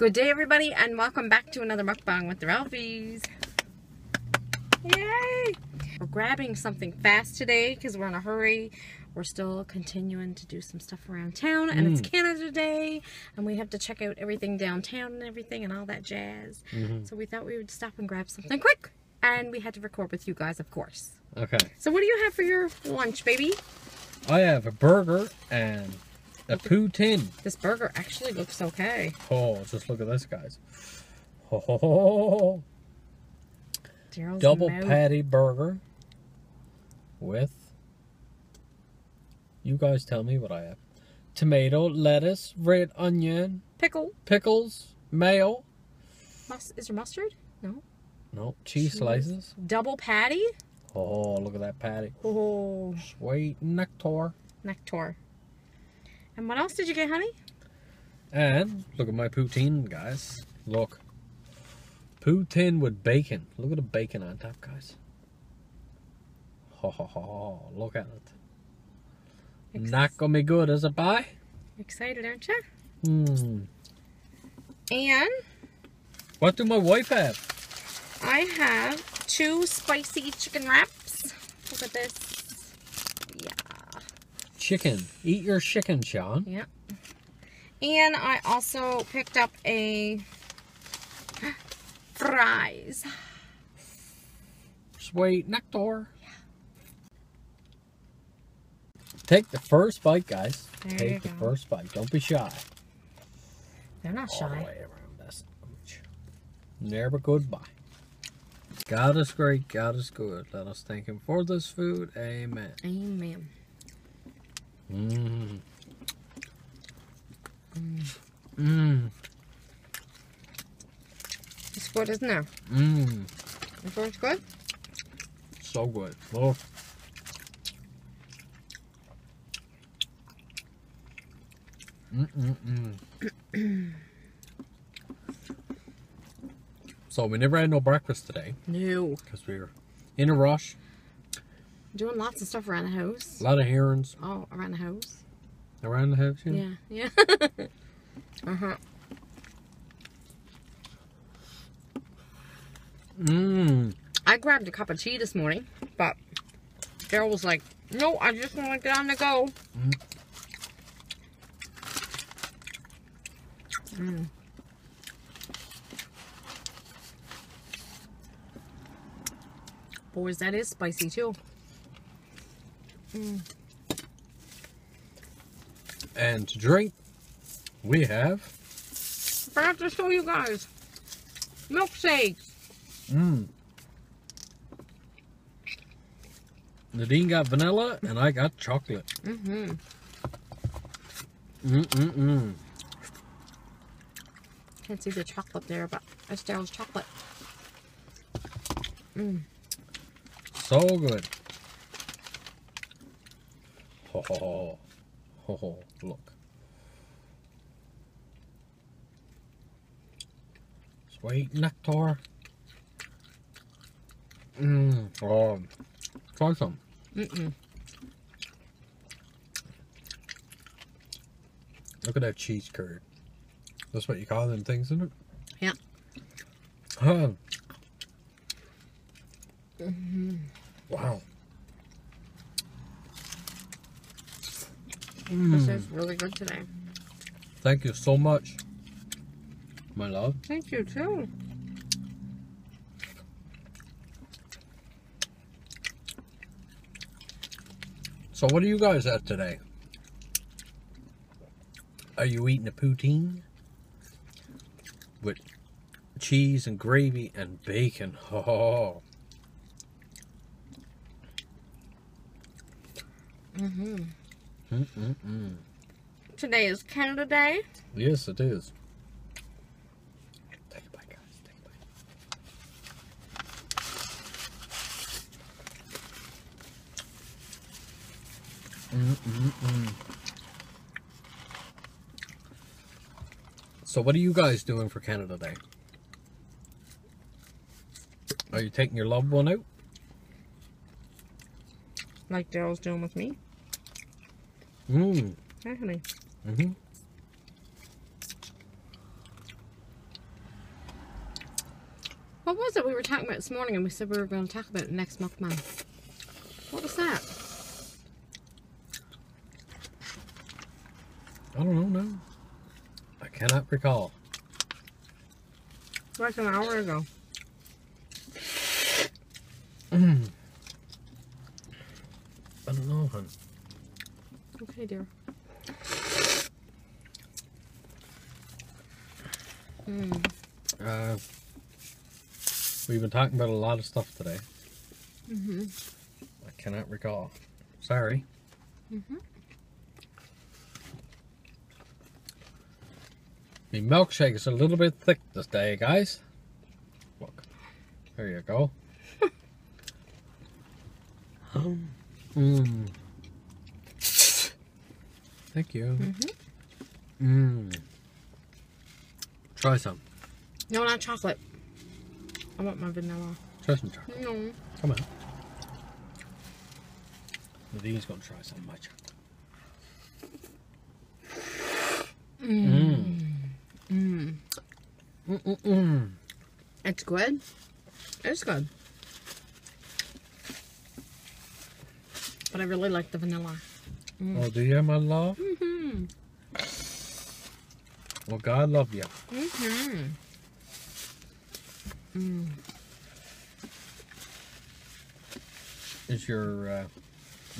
Good day, everybody, and welcome back to another mukbang with the Ralphies. Yay! We're grabbing something fast today because we're in a hurry. We're still continuing to do some stuff around town, and it's Canada Day, and we have to check out everything downtown and everything and all that jazz. So we thought we would stop and grab something quick, and we had to record with you guys, of course. Okay. So what do you have for your lunch, baby? I have a burger and a poutine. This burger actually looks okay. Oh, just look at this, guys. Oh, Daryl's double patty burger with, you guys tell me what I have. Tomato, lettuce, red onion. Pickles, mayo. Is there mustard? No. No, cheese slices. Double patty? Oh, look at that patty. Oh. Sweet nectar. And what else did you get, honey? And look at my poutine, guys. Look. Poutine with bacon. Look at the bacon on top, guys. Oh, look at it. Not gonna be good, is it, bye? Excited, aren't you? And? What do my wife have? I have two spicy chicken wraps. Look at this. Chicken. Eat your chicken, Sean. Yep. And I also picked up a fries. Sweet nectar. Yeah. Take the first bite, guys. Take the first bite. Don't be shy. They're not shy. All the way around this. Never goodbye. God is great. God is good. Let us thank Him for this food. Amen. Amen. It's good, isn't it? It's good? So good. Oh. So we never had no breakfast today. No. Because we were in a rush. Doing lots of stuff around the house. A lot of errands. Oh, around the house. Around the house, you know? Yeah. Yeah. I grabbed a cup of tea this morning, but Daryl was like, no, I just want to get on the go. Boys, that is spicy too. And to drink, we have, I forgot to show you guys, milkshakes. Nadine got vanilla and I got chocolate. Can't see the chocolate there, but it's Daryl's chocolate. So good. Oh, look. Sweet nectar. Oh, try some. Look at that cheese curd. That's what you call them things, isn't it? Yeah. Wow. This is really good today. Thank you so much, my love. Thank you too. So what are you guys at today? Are you eating a poutine with cheese and gravy and bacon? Oh. Today is Canada Day. Yes, it is. Take a bite, guys. Take a bite. So, what are you guys doing for Canada Day? Are you taking your loved one out? Like Daryl's doing with me. Hi, honey. What was it we were talking about this morning and we said we were going to talk about it next month, Mom? What was that? I don't know, no. I cannot recall. Like an hour ago. I don't know, hon. Okay, dear. We've been talking about a lot of stuff today. Mm-hmm. I cannot recall. Sorry. Mm-hmm. The milkshake is a little bit thick this day, guys. Look. There you go. Thank you. Mm-hmm. Try some. No, not chocolate. I want my vanilla. Try some chocolate. No. Come on. Nadine's gonna try some of my chocolate. It's good. It's good. But I really like the vanilla. Mm. Oh, do you, my love? Mm-hmm. Well, God love you. Mm-hmm. Mm. Is your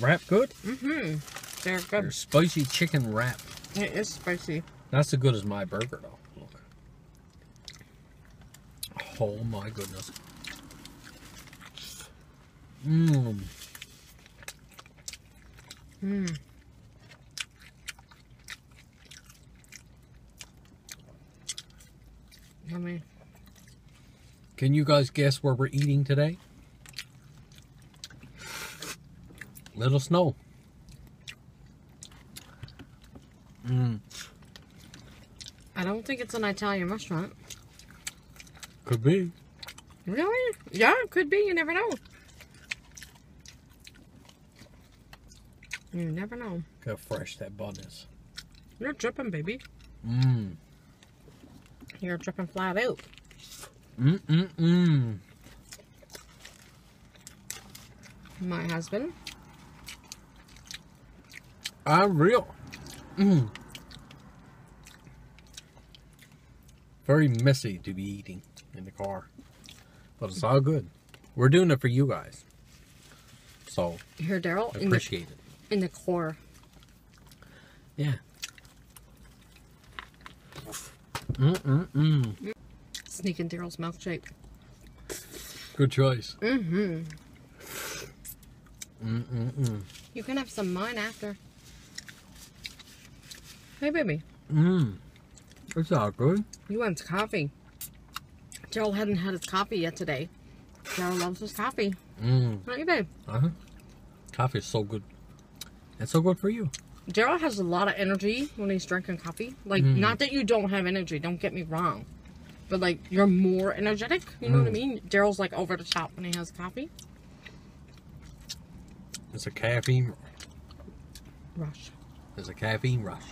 wrap good? Mm-hmm. They're good. Your spicy chicken wrap. It is spicy. Not so good as my burger, though. Look. Oh, my goodness. Mmm. Mmm. Yummy. Can you guys guess where we're eating today? Little Snow. Mmm. I don't think it's an Italian restaurant. Could be. Really? Yeah, it could be. You never know. You never know. Look how fresh that bun is. You're dripping, baby. Mmm. You're dripping flat out. Mm-mm-mm. My husband. I'm real. Mmm. Very messy to be eating in the car. But it's all good. We're doing it for you guys. So, here, Daryl, appreciate it. In the core. Yeah. Mm-mm-mm. Sneaking Daryl's milkshake. Good choice. Mm-hmm. Mm-mm-mm. You can have some of mine after. Hey, baby. Mmm. It's all good. You want coffee. Daryl hadn't had his coffee yet today. Daryl loves his coffee. Mmm. Don't you, babe? Uh-huh. Coffee is so good. It's so good for you. Daryl has a lot of energy when he's drinking coffee. Like, not that you don't have energy, don't get me wrong. But, like, you're more energetic. You know what I mean? Daryl's, like, over the top when he has coffee. It's a caffeine rush. There's a caffeine rush.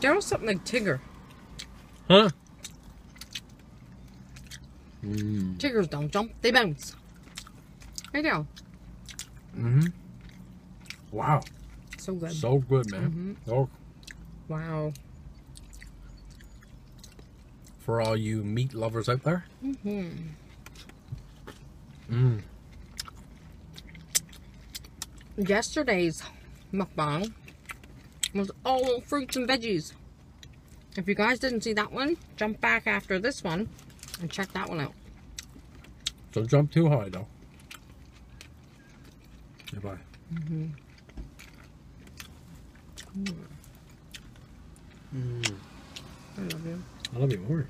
Daryl's something like Tigger. Huh? Mm. Tiggers don't jump, they bounce. Hey, Daryl. Mm-hmm. Wow. So good. So good, man. Mm-hmm. Oh. Wow. For all you meat lovers out there. Mm-hmm. Mm. Yesterday's mukbang was all fruits and veggies. If you guys didn't see that one, jump back after this one and check that one out. Don't jump too high, though. Goodbye. Mm-hmm. Mm. I love you. I love you more.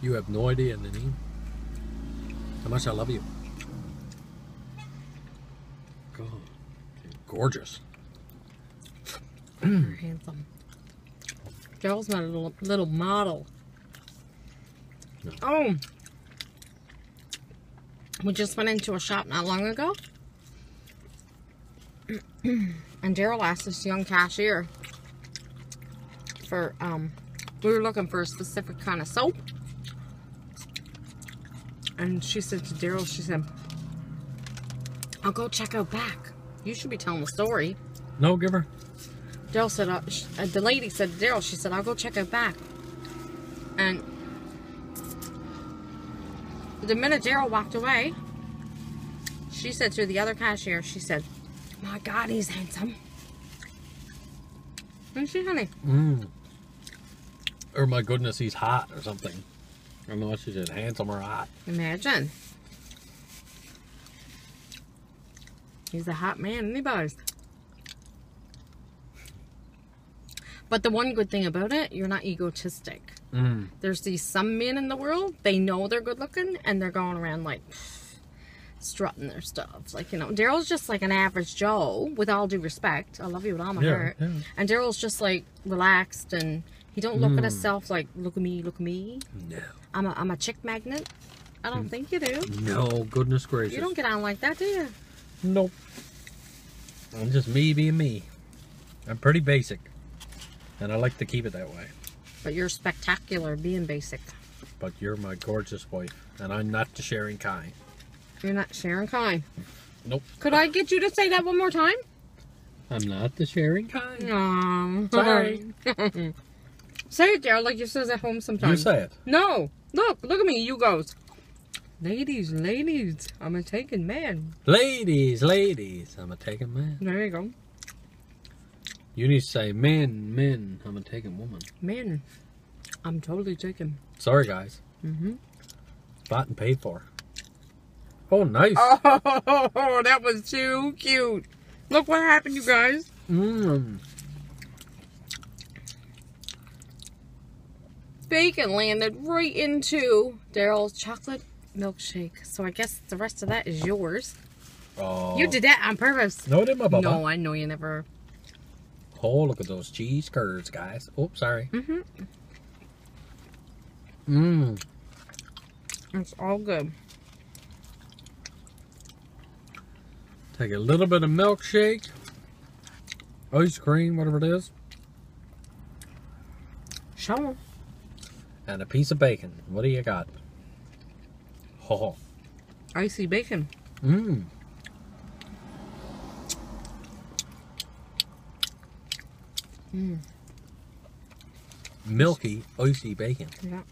You have no idea, Nanine, how much I love you. God, you're gorgeous. You're handsome. Daryl's not a little model. No. Oh, we just went into a shop not long ago. And Daryl asked this young cashier for, we were looking for a specific kind of soap. And she said to Daryl, she said, I'll go check out back. You should be telling the story. No, give her. Daryl said, the lady said to Daryl, she said, I'll go check out back. And the minute Daryl walked away, she said to the other cashier, she said, my God, he's handsome. Isn't she, honey? Mm. Or my goodness, he's hot or something. I don't know if she said handsome or hot. Imagine. He's a hot man, anybody's. But the one good thing about it, you're not egotistic. Mm. There's these some men in the world, they know they're good looking, and they're going around like strutting their stuff. Like, you know, Daryl's just like an average Joe, with all due respect. I love you with all my heart. Yeah. And Daryl's just like relaxed, and he don't look at himself like, look at me, look at me. No. I'm a chick magnet. I don't think you do. No, goodness gracious. You don't get on like that, do you? Nope. I'm just me being me. I'm pretty basic. And I like to keep it that way. But you're spectacular being basic. But you're my gorgeous wife. And I'm not the sharing kind. You're not sharing kind. Nope. Could I get you to say that one more time? I'm not the sharing kind. Aww. Sorry. Say it, Daryl, like you says at home sometimes. You say it. No. Look at me. You goes, ladies, ladies, I'm a taken man. Ladies, ladies, I'm a taken man. There you go. You need to say, men, men, I'm a taken woman. Men, I'm totally taken. Sorry, guys. Mm-hmm. Bought and paid for. Oh, nice. Oh, that was too cute. Look what happened, you guys. Mmm. Bacon landed right into Daryl's chocolate milkshake. So I guess the rest of that is yours. Oh. You did that on purpose. No, I did, my bubba. No, I know you never... Oh, look at those cheese curds, guys. Oh, sorry. Mm-hmm. Mmm. It's all good. Take a little bit of milkshake, ice cream, whatever it is. Sure. And a piece of bacon. What do you got? Oh. Icy bacon. Mmm. Mm. Milky, icy bacon. Yeah.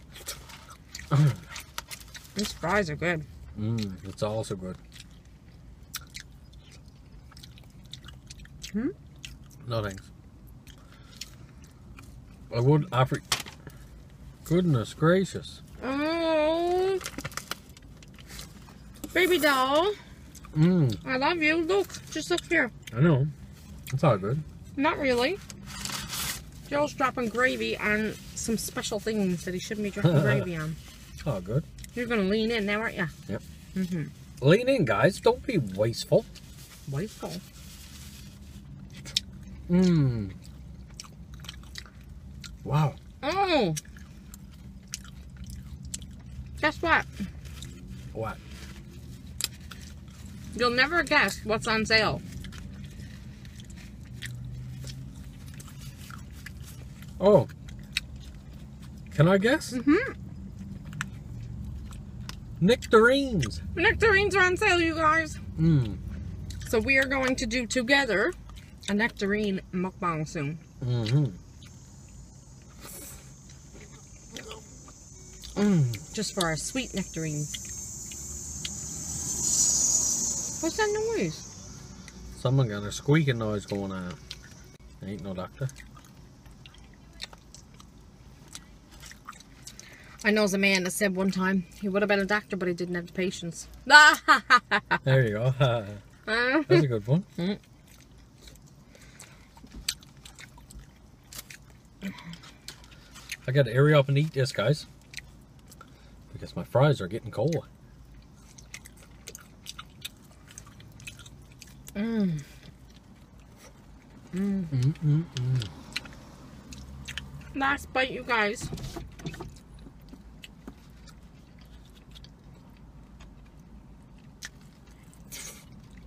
These fries are good. Mmm, it's also good. Hmm? No thanks. I would offer. Goodness gracious. Oh. Baby doll. Mmm. I love you. Look, just look here. I know. It's all good. Not really. Joel's dropping gravy on some special things that he shouldn't be dropping gravy on. Oh, good. You're going to lean in now, aren't you? Yep. Mm-hmm. Lean in, guys. Don't be wasteful. Wasteful? Mmm. Wow. Oh. Guess what? What? You'll never guess what's on sale. Oh, can I guess? Mm-hmm. Nectarines. Nectarines are on sale, you guys. Mm. So we are going to do together a nectarine mukbang soon. Mm-hmm. Mm. Just for our sweet nectarines. What's that noise? Someone got a squeaking noise going on. Ain't no doctor. I know a man that said one time he would have been a doctor, but he didn't have the patience. There you go. That's a good one. I got to hurry up and eat this, guys, because my fries are getting cold. Mmm. Mmm. Mm, mm, mm. Last bite, you guys.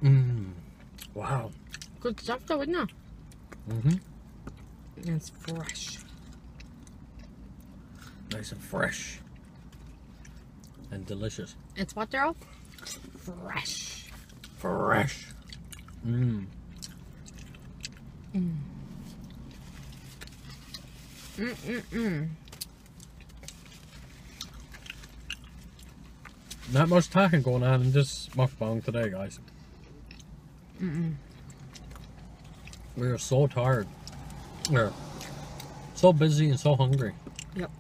Mmm. Wow. Good stuff though, isn't it? Mm-hmm. It's fresh. Nice and fresh. and delicious. It's what, Daryl? Fresh. Fresh. Mmm. Mmm. Mmm, mmm, mmm. Not much talking going on in this mukbang today, guys. Mm-mm. We are so tired. We're so busy and so hungry. Yep.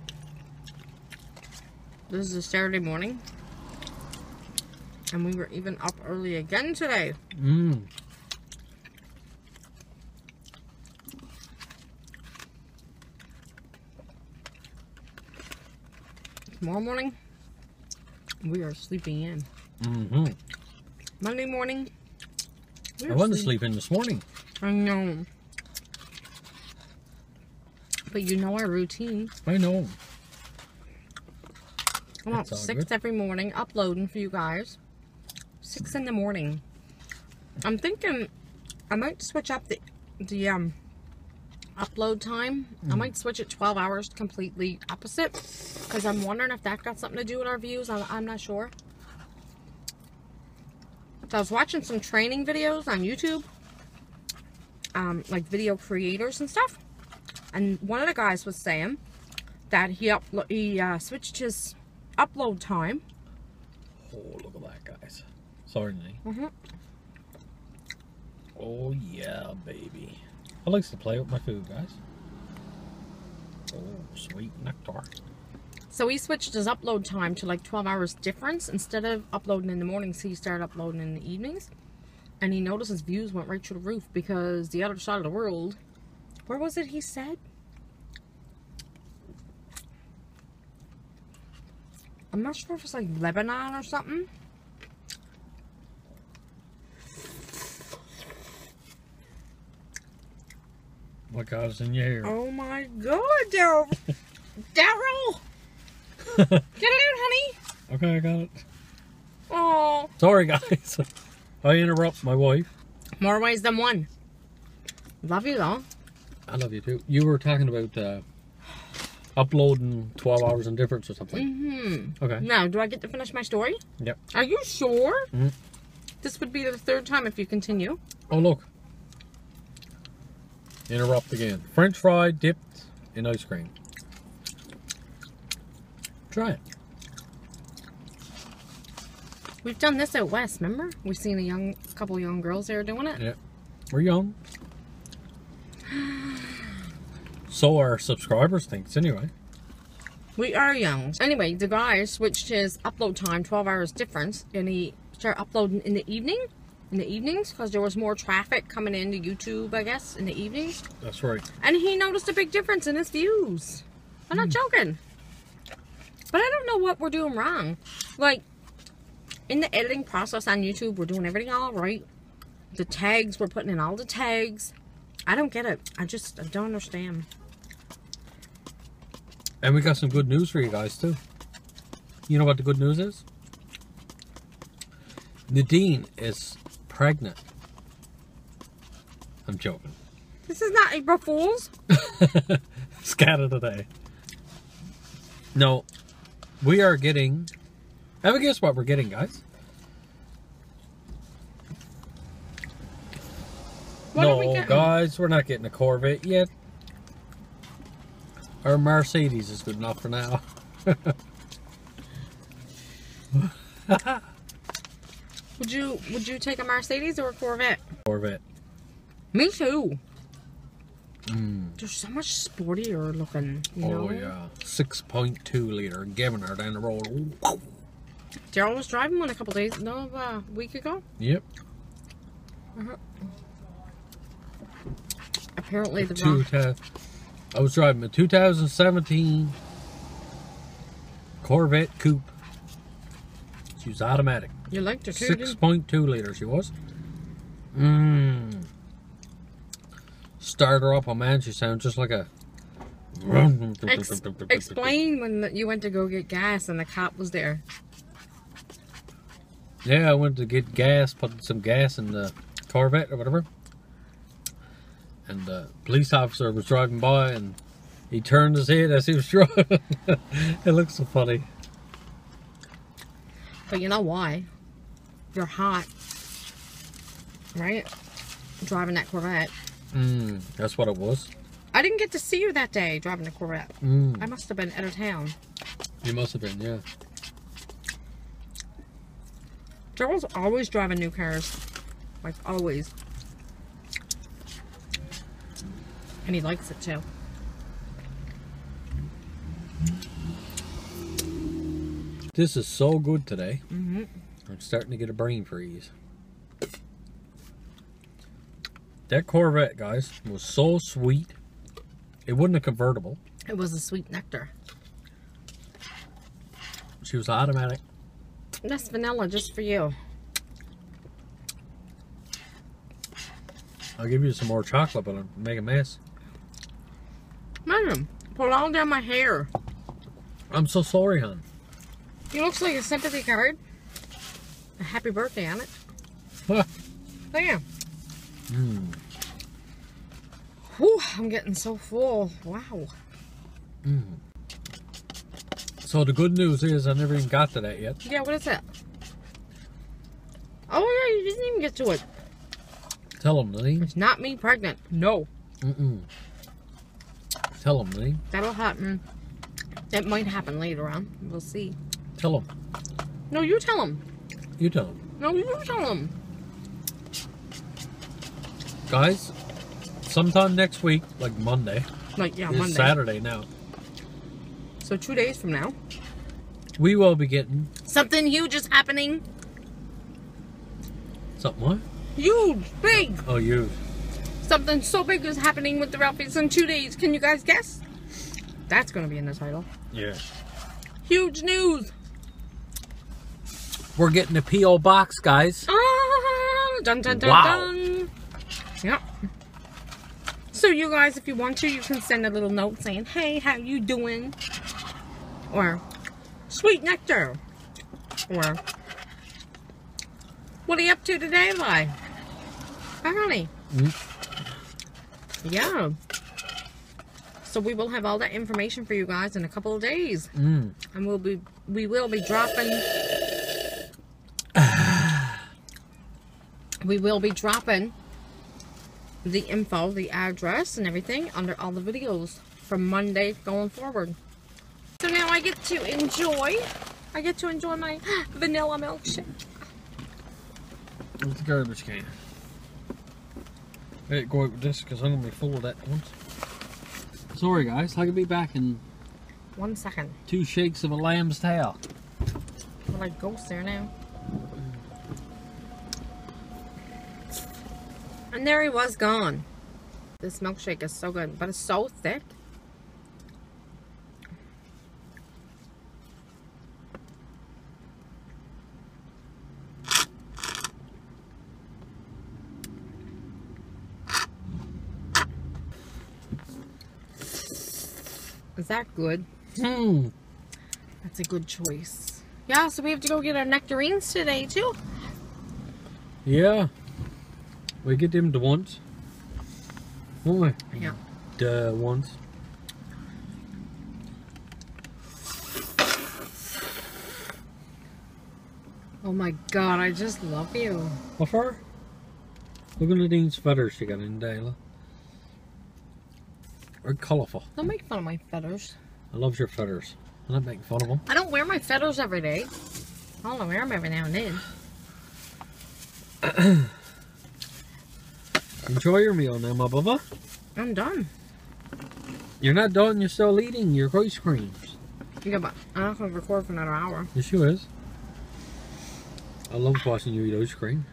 This is a Saturday morning. And we were even up early again today. Mmm. Tomorrow morning, we are sleeping in. Mm-hmm. Monday morning, I wasn't sleeping this morning. I know. But you know our routine. I know. I'm up 6 every morning, uploading for you guys. 6 in the morning. I'm thinking I might switch up the upload time. Mm. I might switch it 12 hours completely opposite. Because I'm wondering if that got something to do with our views. I'm not sure. So I was watching some training videos on YouTube. Like video creators and stuff. And one of the guys was saying that he switched his upload time. Oh, look at that, guys. Sorry, Nate. Mm-hmm. Oh, yeah, baby. I like to play with my food, guys. Oh, sweet nectar. So he switched his upload time to like 12 hours difference. Instead of uploading in the mornings, he started uploading in the evenings. And he noticed his views went right through the roof because the other side of the world, where was it he said? I'm not sure if it's like Lebanon or something. What goes in your hair? Oh my God, Daryl! Daryl! Get it out, honey! Okay, I got it. Oh. Sorry, guys. I interrupt my wife. More ways than one. Love you, though. I love you, too. You were talking about uploading 12 hours in difference or something. Mm-hmm. Okay. Now, do I get to finish my story? Yep. Are you sure? Mm-hmm. This would be the third time if you continue. Oh, look. Interrupt again. French fry dipped in ice cream. Try it. We've done this out west, remember? We've seen a couple young girls there doing it. Yeah, we're young. So our subscribers thinks, anyway. We are young. Anyway, the guy switched his upload time, 12 hours difference, and he started uploading in the evening, because there was more traffic coming into YouTube, I guess, in the evenings. That's right. And he noticed a big difference in his views. I'm not joking. But I don't know what we're doing wrong. Like, in the editing process on YouTube, we're doing everything all right. The tags, we're putting in all the tags. I don't get it. I don't understand. And we got some good news for you guys, too. You know what the good news is? Nadine is pregnant. I'm joking. This is not April Fool's. Scatter today. No, we are getting... Have a guess what we're getting, guys. Guys, we're not getting a Corvette yet. Our Mercedes is good enough for now. Would you take a Mercedes or a Corvette? Corvette. Me too. Mm. They're so much sportier looking. You know? Yeah, 6.2 liter Governor down the road. Whoa. Daryl was driving one a week ago. Yep. Uh-huh. Apparently I was driving a 2017 Corvette Coupe. She was automatic. You liked her too, 6.2 liter she was. Mmm. Start her up, oh man, she sounds just like a... Explain when you went to go get gas and the cop was there. Yeah, I went to get gas, put some gas in the Corvette or whatever. And the police officer was driving by and he turned his head as he was driving. It looks so funny. But you know why? You're hot, right? Driving that Corvette. That's what it was. I didn't get to see you that day driving the Corvette. I must have been out of town. You must have been, yeah. Daryl's always driving new cars. Like, always. And he likes it, too. This is so good today. I'm starting to get a brain freeze. That Corvette, guys, was so sweet. It wasn't a convertible. It was a sweet nectar. She was automatic. That's vanilla just for you. I'll give you some more chocolate, but I'll make a mess. Imagine. Pull all down my hair. I'm so sorry, hon. It looks like a sympathy card. A happy birthday on it. Damn. Whew, I'm getting so full. Wow. So the good news is I never even got to that yet. Yeah, what is that? Oh yeah, you didn't even get to it. Tell them, Lee. It's not me pregnant. No. Tell them, Lee. That'll happen. That might happen later on. We'll see. Tell them. No, you tell them. You tell them. No, you tell them. Guys, sometime next week, like Monday. Like, yeah, Monday. It's Saturday now. So 2 days from now. We will be getting... something huge is happening. Something what? Huge. Big. Oh, huge. Something so big is happening with the Ralphies in 2 days. Can you guys guess? That's going to be in the title. Yeah. Huge news. We're getting a P.O. box, guys. Dun, dun, dun, wow. Dun. Yep. So you guys, if you want to, you can send a little note saying, hey, how you doing? Or, sweet nectar. Or, what are you up to today, Lai? Hi, honey. Yeah. So we will have all that information for you guys in a couple of days. And we will be dropping. We will be dropping the info, the address, and everything under all the videos from Monday going forward. So now I get to enjoy. I get to enjoy my vanilla milkshake. With the garbage can. Let it go out with this because I'm going to be full of that once. Sorry guys, I could be back in 1 second. 2 shakes of a lamb's tail. We're like ghosts there now. And there he was gone. This milkshake is so good, but it's so thick. Is that good? That's a good choice. Yeah, so we have to go get our nectarines today too. Yeah. We get them to once. Won't we? Yeah. Duh, once. Oh my god, I just love you. What for? Look at Nadine's feathers she got in Dayla. They're colourful. Don't make fun of my feathers. I love your feathers. I'm not making fun of them. I don't wear my feathers every day. I only wear them every now and then. Enjoy your meal now, my bubba. I'm done. You're not done. You're still eating your ice creams. Yeah, but I'm not going to record for another hour. Yes, you is. I love watching you eat ice cream.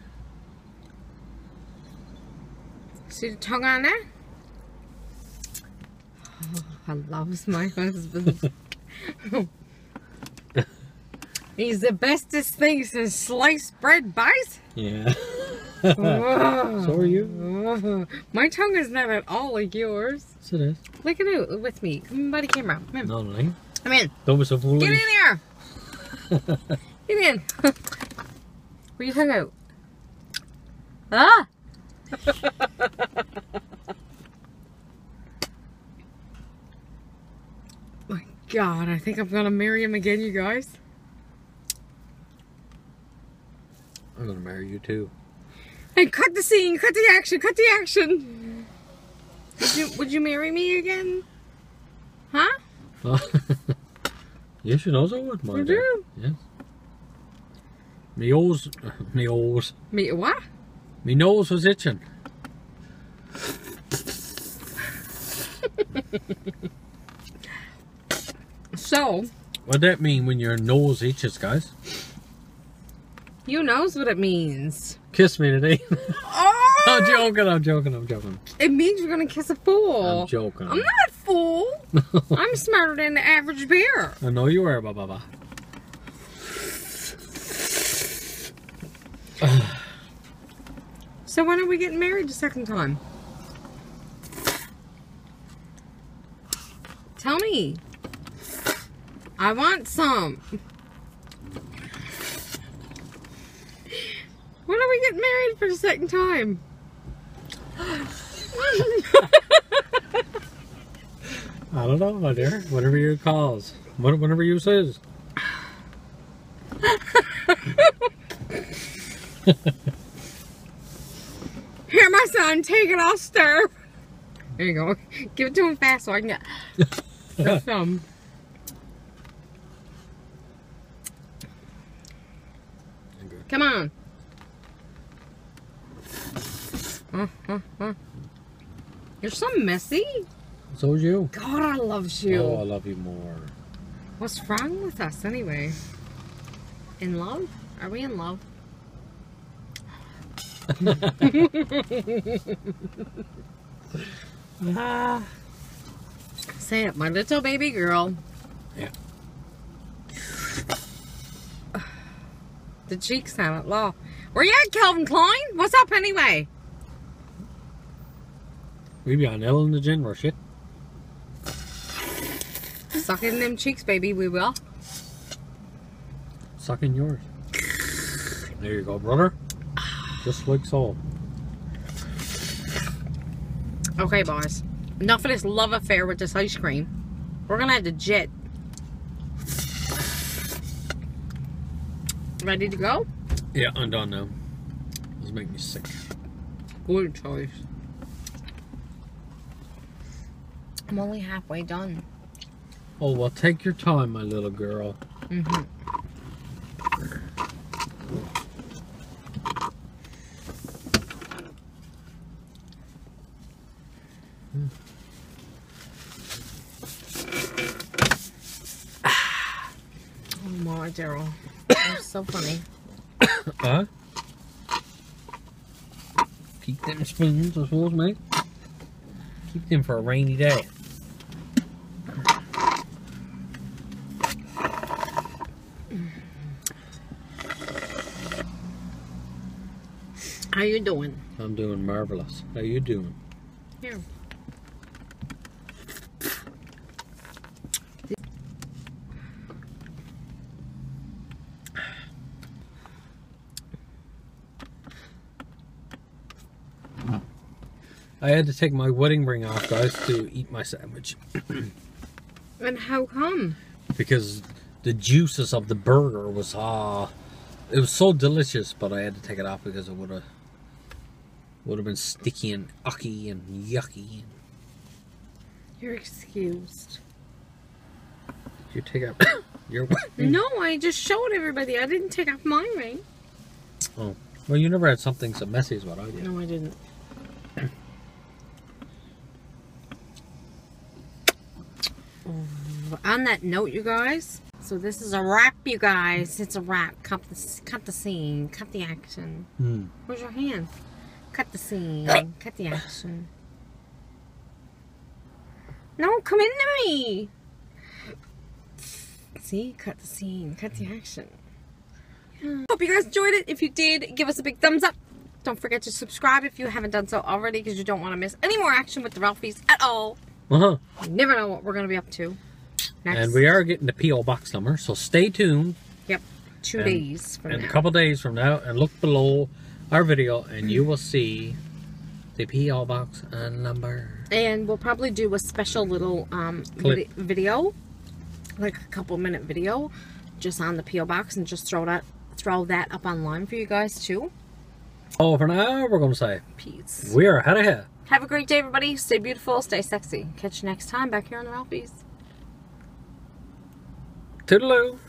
See the tongue on there? Oh, I love my husband. He's the bestest thing since sliced bread, boys. Yeah. So are you. My tongue is not at all like yours. Yes, it is. Look at it with me. Come on by the camera. Come in. No, no. Come in. Don't be so foolish. Get in here. Get in. Where you hung out? Ah! My God, I think I'm gonna marry him again, you guys. I'm gonna marry you too. Hey, cut the scene, cut the action, cut the action. Would you marry me again? Huh? Yes, she knows I would, my dear. You do? Yes. Me what? Me nose was itching. So. What does that mean when your nose itches, guys? You knows what it means. Kiss me today. Oh! I'm joking, I'm joking, I'm joking. It means you're gonna kiss a fool. I'm joking. I'm not a fool. I'm smarter than the average bear. I know you are, ba-ba-ba. So when are we getting married the second time? Tell me. I want some. When are we getting married for the second time? I don't know, my dear. Whatever your calls. Whatever you says. Here, my son. Take it, I'll stir. There you go. Give it to him fast so I can get the thumb. Come on. You're so messy. So is you. God, I love you. Oh, I love you more. What's wrong with us anyway? In love? Are we in love? Say it, my little baby girl. Yeah. The cheeks out at law. Where you at, Calvin Klein? What's up anyway? We be on Ellen the Jenner shit. Suck in them cheeks, baby, we will. Suck in yours. There you go, brother. Just like so. Okay, boys. Enough of this love affair with this ice cream. We're gonna have to jet. Ready to go? Yeah, I'm done now. This makes me sick. Good choice. I'm only halfway done. Oh, well, take your time, my little girl. Mm-hmm. Oh, my Daryl. That's so funny. Huh? Keep them spoons, I suppose, mate. Keep them for a rainy day. How you doing? I'm doing marvelous. How you doing? Here. I had to take my wedding ring off, guys, to eat my sandwich. And how come? Because the juices of the burger was, it was so delicious, but I had to take it off because it would have been sticky and ucky and yucky. You're excused. Did you take off your wedding? No, I just showed everybody. I didn't take off my ring. Oh. Well, you never had something so messy as what I did. No, I didn't. On that note, you guys, so this is a wrap, you guys. It's a wrap. Cut the scene. Cut the action. Mm. Where's your hand? Cut the scene. Cut the action. No, come into me. See? Cut the scene. Cut the action. Yeah. Hope you guys enjoyed it. If you did, give us a big thumbs up. Don't forget to subscribe if you haven't done so already, because you don't want to miss any more action with the Ralphies at all. Uh-huh. You never know what we're going to be up to next. And we are getting the P.O. Box number, so stay tuned. Yep, 2 days from now. And a couple days from now, and look below our video, and you will see the P.O. Box number. And we'll probably do a special little video, like a couple-minute video, just on the P.O. Box, and just throw that throw that up online for you guys too. Oh, for now, we're going to say peace. We are out of here. Have a great day, everybody. Stay beautiful. Stay sexy. Catch you next time back here on the Ralphies. Toodaloo.